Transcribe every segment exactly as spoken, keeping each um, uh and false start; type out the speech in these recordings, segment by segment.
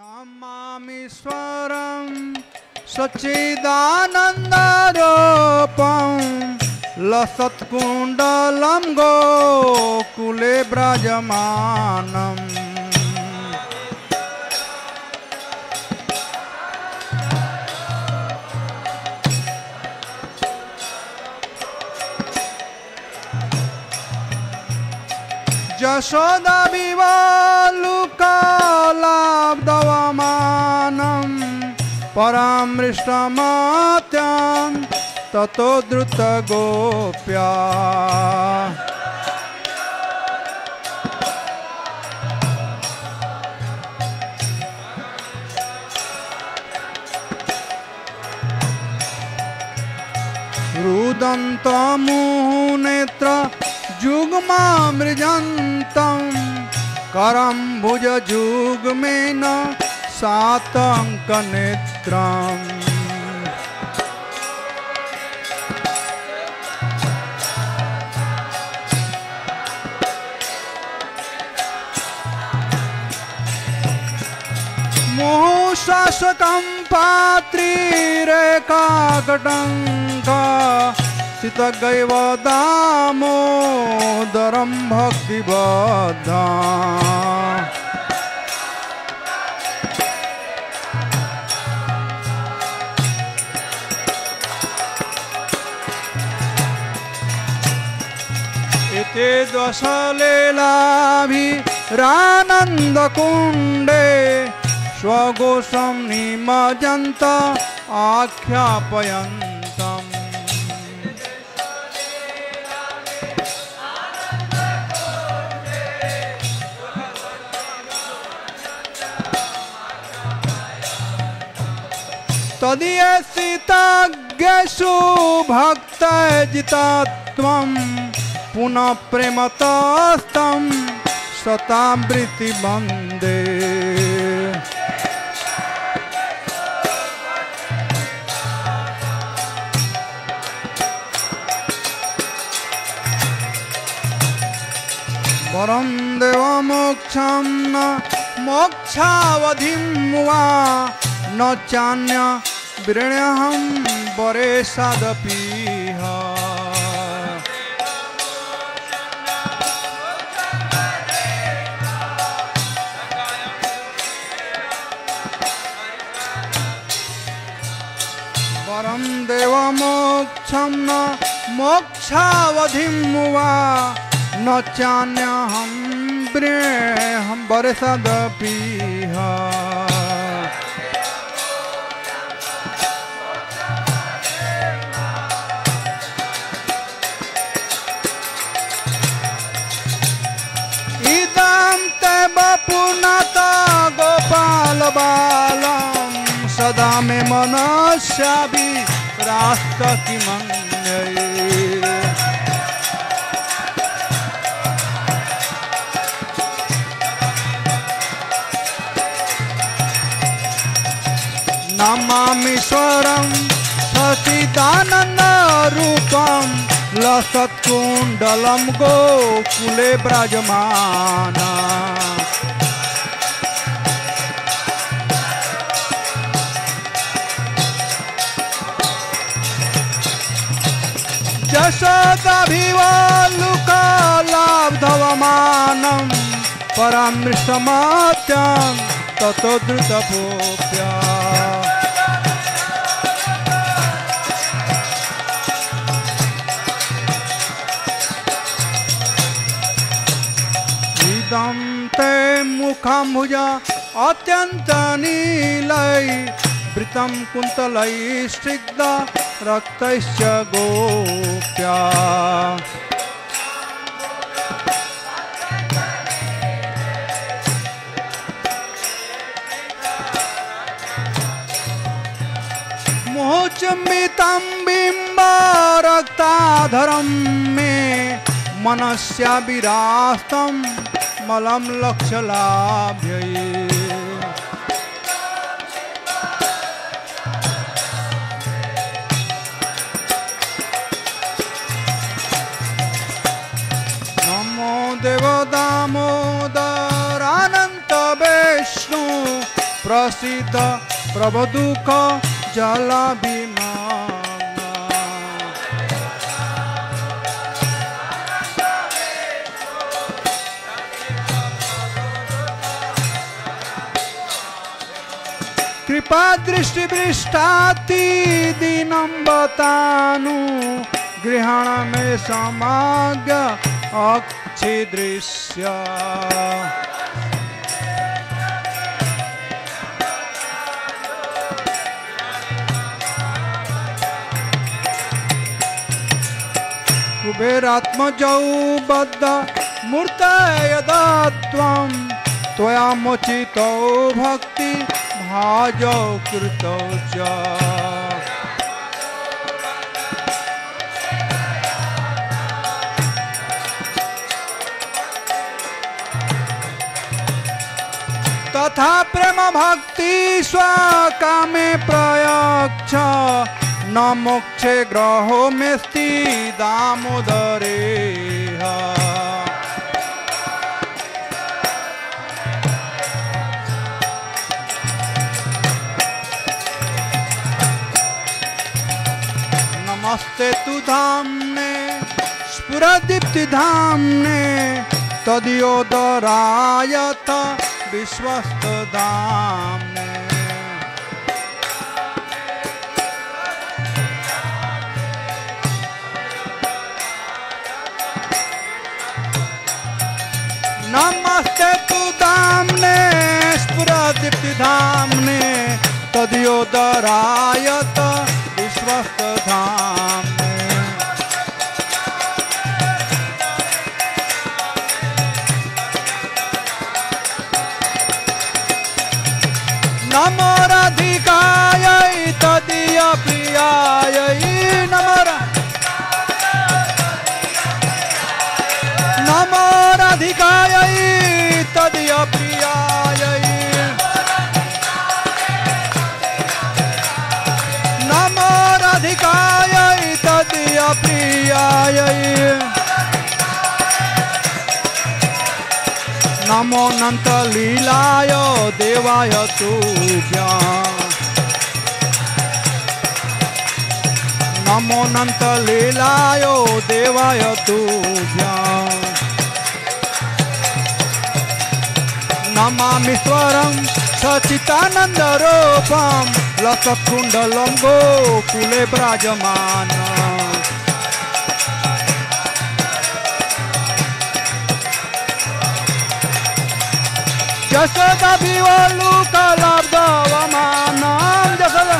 Namamishwaram Sachidanandarupam Lasatkundalam Gokule Brajamanam Jashoda Vivalukalaabdavamanam Paramrishtamatyan Tato Druta Gopya Rudanta Muhunetra Jugma Mrijantam Karam Bhuja Jugmena Satanka Netram Shashakam patri reka katanka Sitagaiva damodaram bhakti badha Ete dvasale labhi rananda kunde Swagosam nimajanta akhyapayantam Tadiya sitagyasu bhakta jitatvam Puna prematastam satambriti bande Param deva moksham na mokshavadhim va na chanya viranyaham varesadapiha Param deva moksham na mokshavadhim va No chanyaham breham barisadapiha Idam teba punata gopal balam Sadame manasyabi rastati manyayi Namamishwaram Sachidanandarupam Lasatkundalam Gokule Brajamana Jasodabhivalukalaabdhavamanam Paramrishtamatyan Tato Dhrutapopya Dante mukham bhuja atyanta nilai Vritam kuntalai shrigda raktaisya gopya Mohochambitam bimba raktadharam me Manasya virastam Malam lakshalabhyaye Namo Deva Damodar Ananta Vishnu सिद्ध प्रभु दुख जल विमान कृपा दृष्टि दृष्टाति दीनम बतानु गृहण में समाग अक्षि दृश्य कुबेरात्मजौ बद्ध मूर्त यदा त्वं त्वया मोचितो भक्ति भाजौ कृतौ च तथा प्रेम भक्ति स्वकामे प्रयच्छ न मोक्षे ग्रहो में स्थित दामोदरेह नमस्ते तु धामने स्फुरदीप्ति धामने तदयोदरायत विश्वस्त धामने नमस्ते तु धामने स्फुरदीप्ति धामने तदयोदरायत विश्वस्त धामने नमो राधिकाय तदीय प्रियाय नमो नमो राधिकाय तदीय प्रियाय नमो राधिकाय तदीय प्रियाय नमो अनंत लीलाय देवाय तुभ्यां नमो अनंत लीलाय देवाय तुभ्यां Namami स्वरं सच्चिदानन्दरूपं लसत्कुण्डलं गोकुले विराजमानम् Jasoda Bivaluka Labda Vamanam Jasoda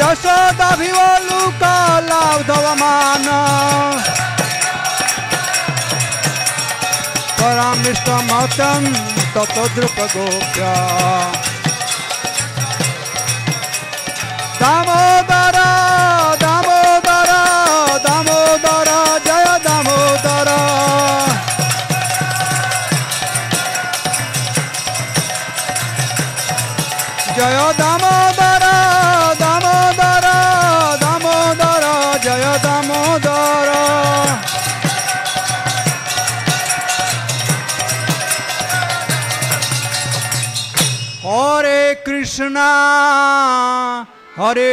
Jasoda Bivaluka Labda Vamanam Paramishta Matam Tato Drupa Gopya Damodara Damodara Damodara Jaya Damodara जय दामोदर दामोदर दामोदर जय दामोदर हरे कृष्णा हरे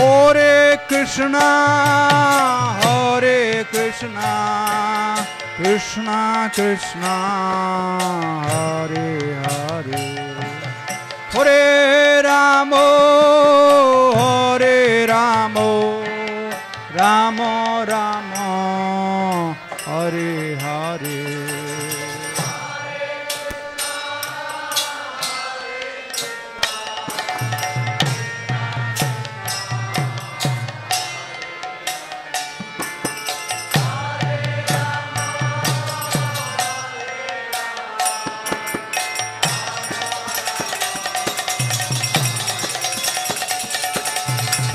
Hare Krishna, Hare Krishna, Krishna Krishna, Hare Hare. Hare Rama, Hare Rama, Rama Rama, Hare Hare.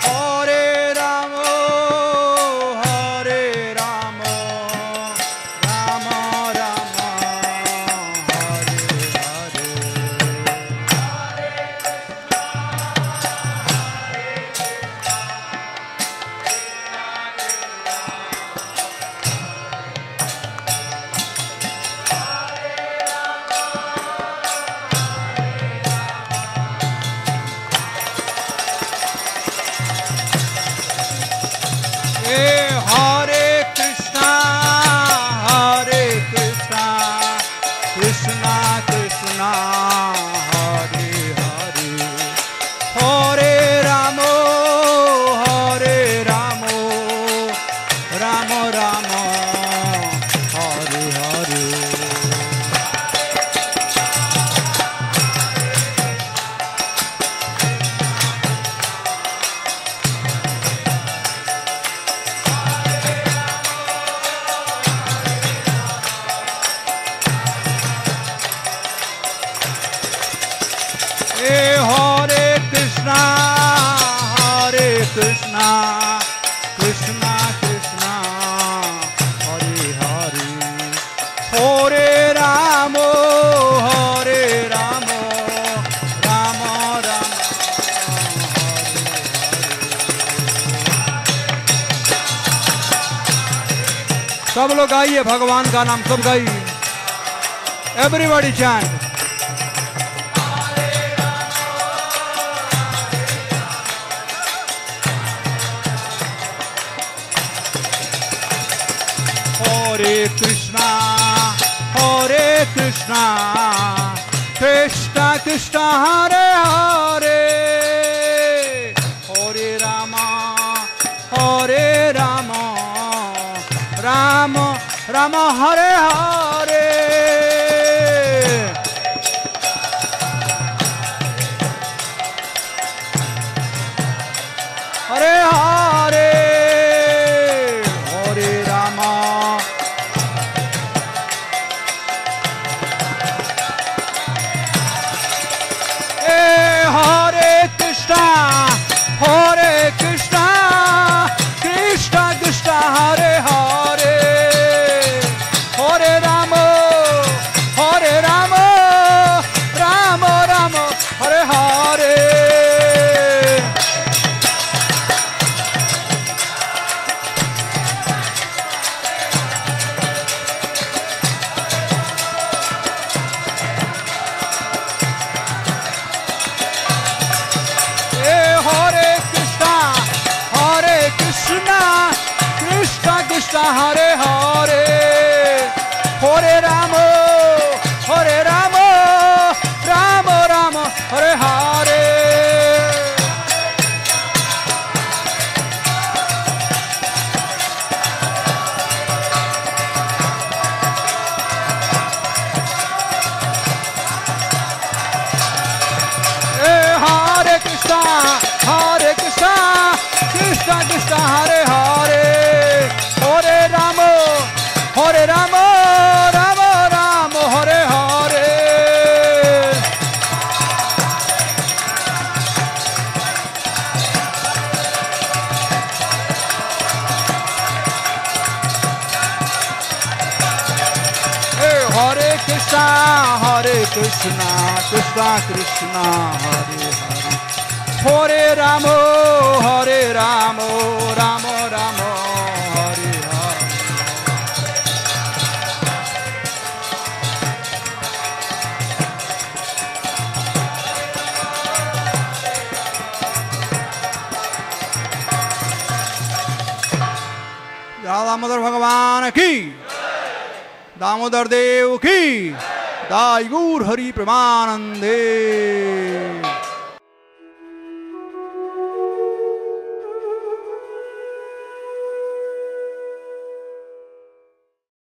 Hare Rama, Hare Rama, Rama Rama, Hare Krishna, Krishna, Krishna, Hare Hare, Hare Rama, Hare Rama, Rama Rama, Hare Hare. सब लोग गाइए भगवान का नाम, सब गाइए, everybody chant. Hare Krishna, Hare Krishna, Krishna Krishna, Hare Hare, Hare Rama, Hare Rama, Rama Rama, Hare Hare. Hare Hare. Hare Hare, Hare Rama, Hare Rama, Rama Rama, Hare Hare. Hey, Hare Krishna, Hare Krishna, Krishna Krishna, Hare Hare. Hare Rama, Rama Rama, Hare Hare. Hey, Hare Krishna, Hare Krishna, Krishna Krishna, Hare Hare. Hare Rama, Hare Rama, Rama Rama. Damodar भगवान की, दामोदर देव की, दाई गुर हरि प्रेमानंदे.